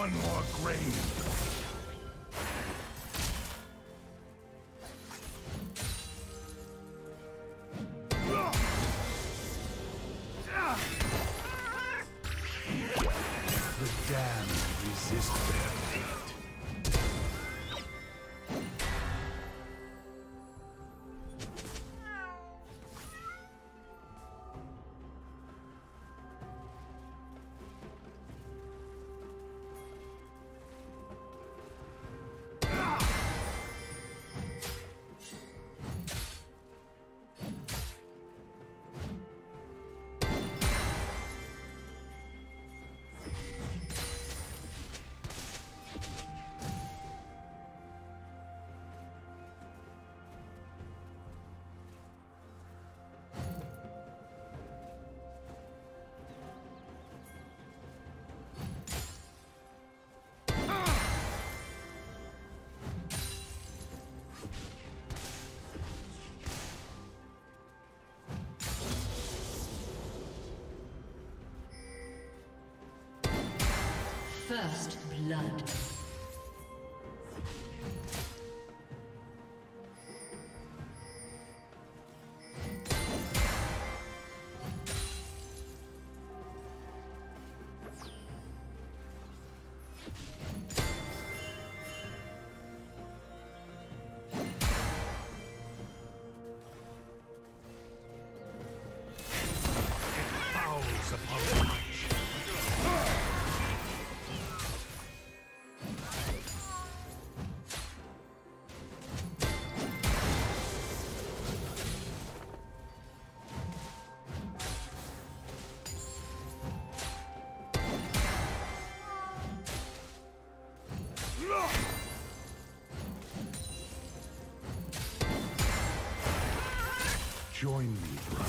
one more grave. First blood. Join me, brother.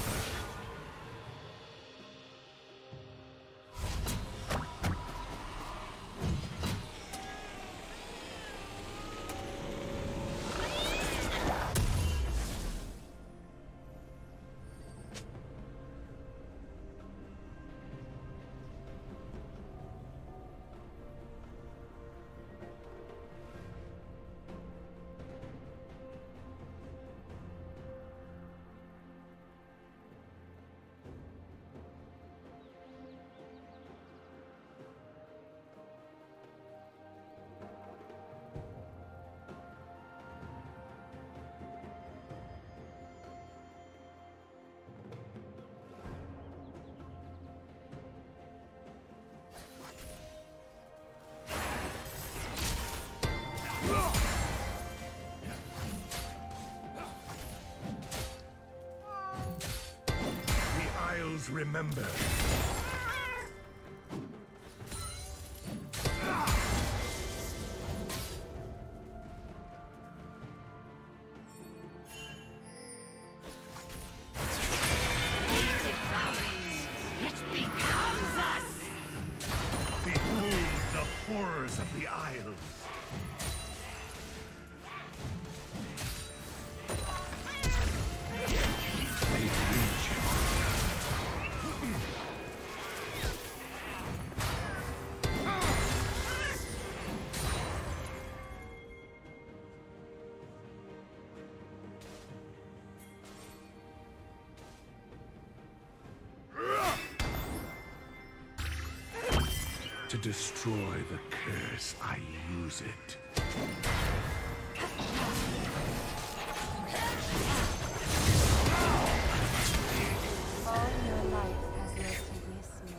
Remember. To destroy the curse, I use it. All your life has led to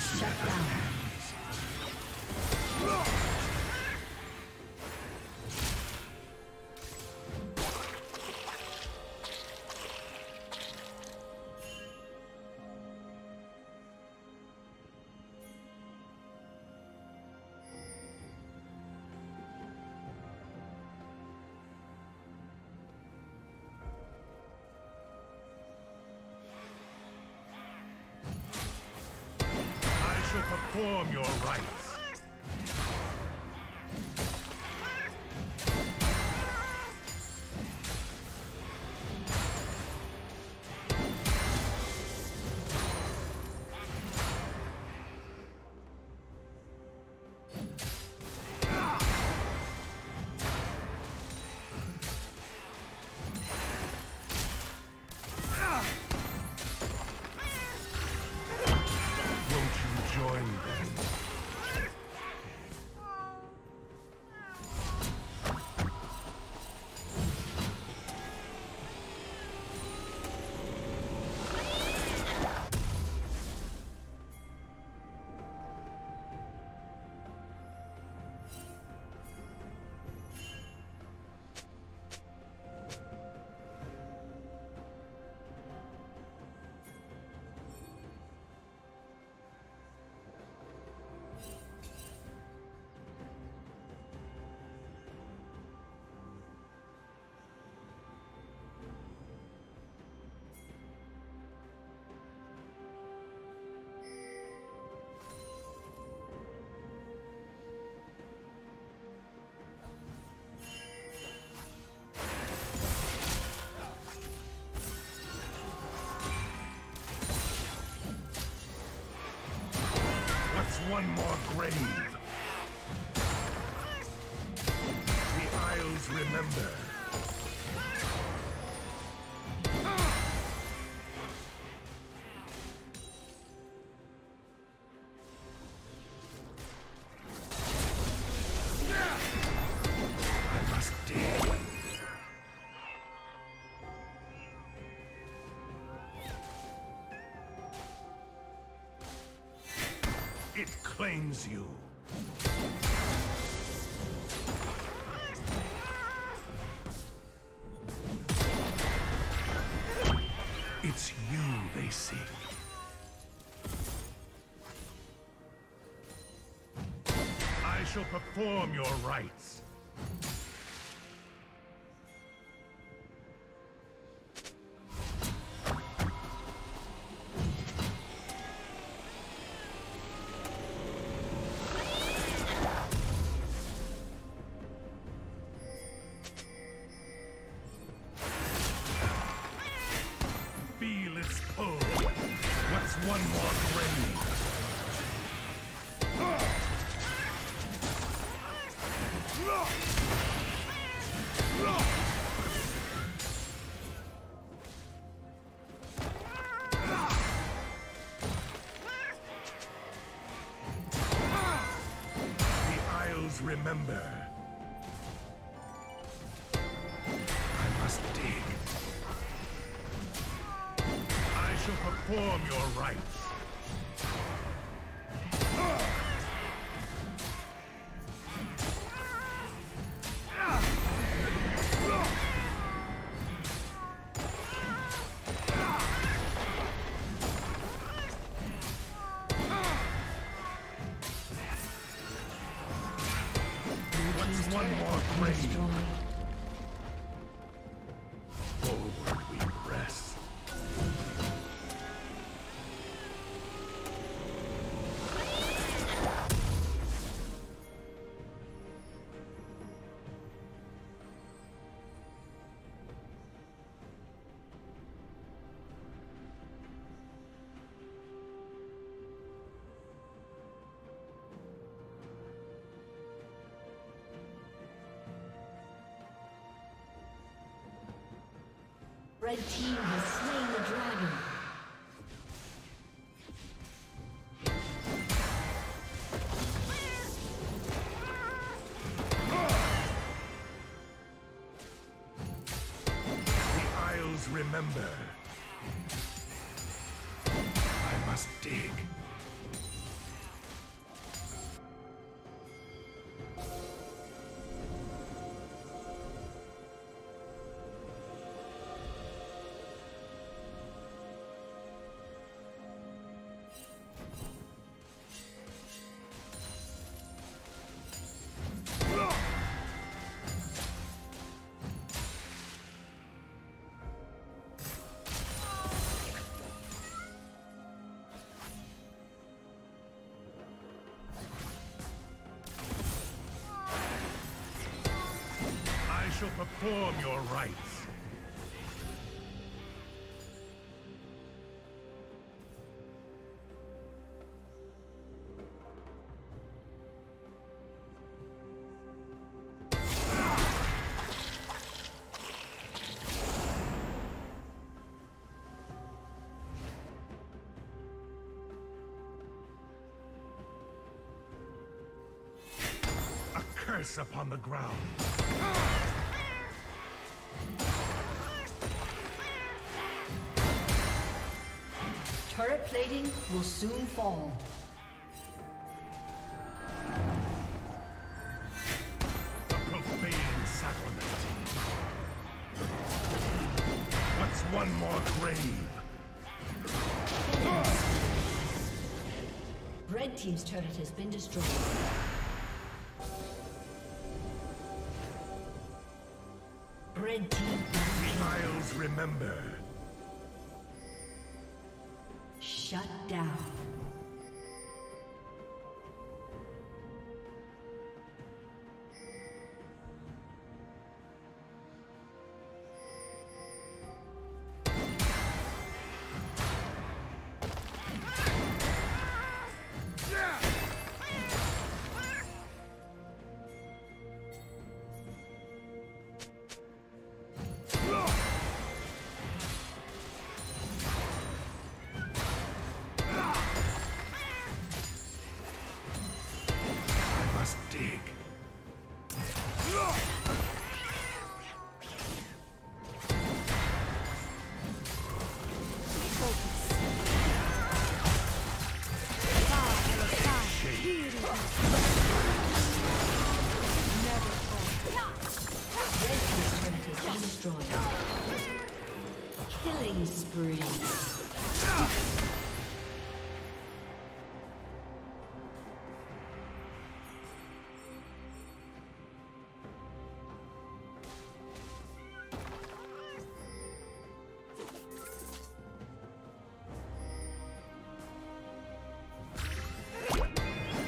this shut down. Perform your rites. One more grave. The Isles remember. It claims you. It's you they seek. I shall perform your rites. One more grave. The Isles remember. I must dig. To perform your rites. One more grave. Forward we press. Red team has slain the dragon. The Isles remember. I must dig. shall perform your rites. Curse upon the ground. Turret plating will soon fall. A profane sacrament. What's one more grave? Red team's turret has been destroyed. Red team. Trials remember. Shut down. Killing spree.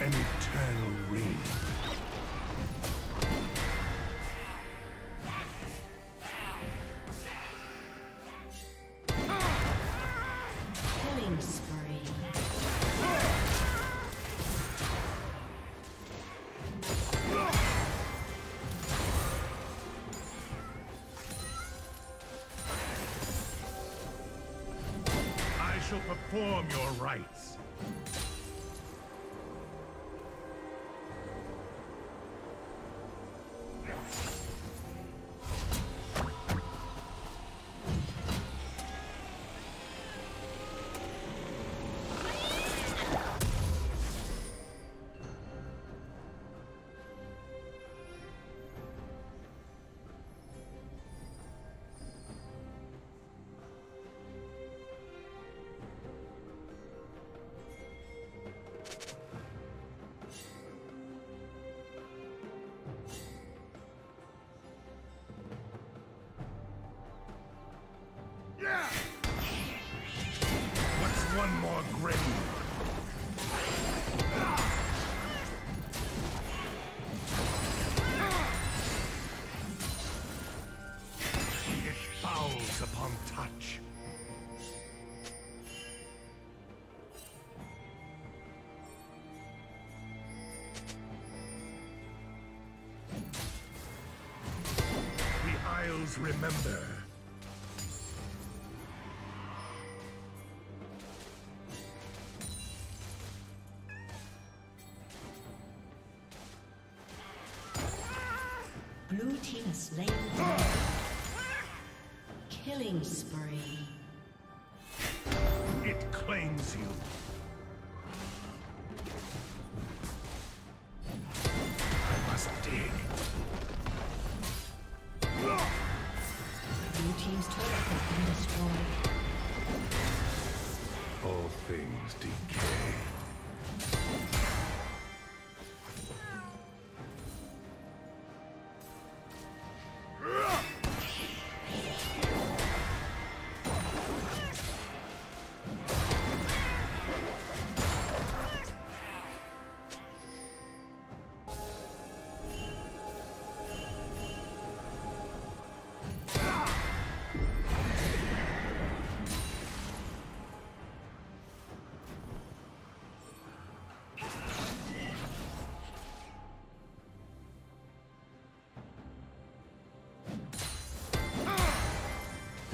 An eternal ring. Perform your rites. One more grave. It fouls upon touch. The Isles remember. Blue team has slain the dragon. Killing spree. It claims you. I must dig. Blue team's turret has been destroyed. All things decay.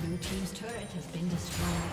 Blue team's turret has been destroyed.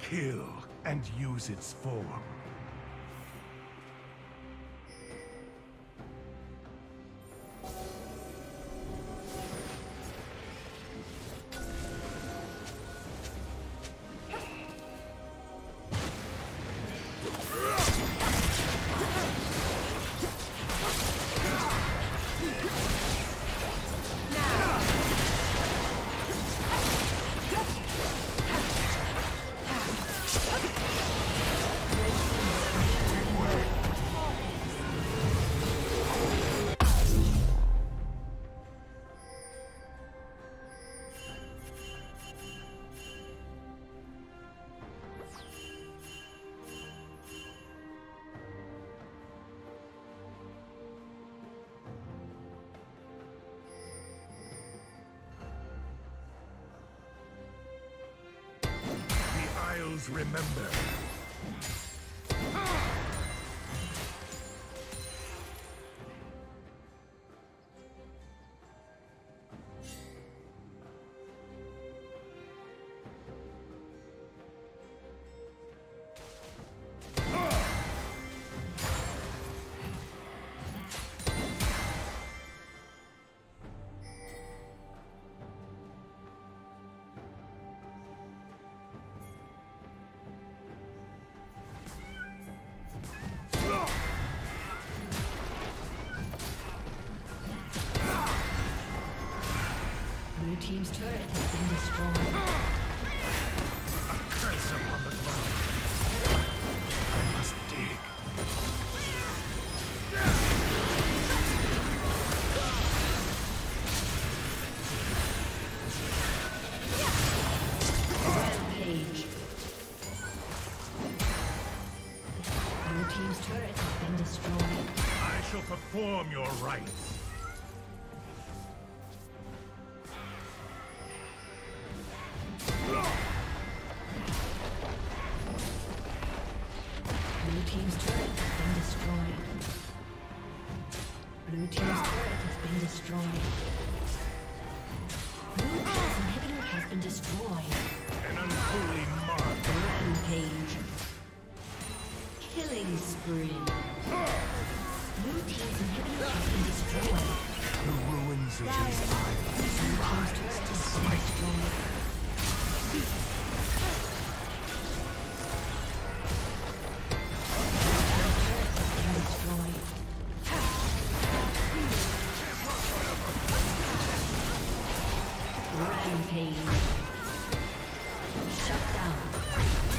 Kill and use its form. Remember. Team's turret has been destroyed. A curse upon the ground. I must dig. Rampage. Your team's turret has been destroyed. I shall perform your rites. Rampage. Shut down.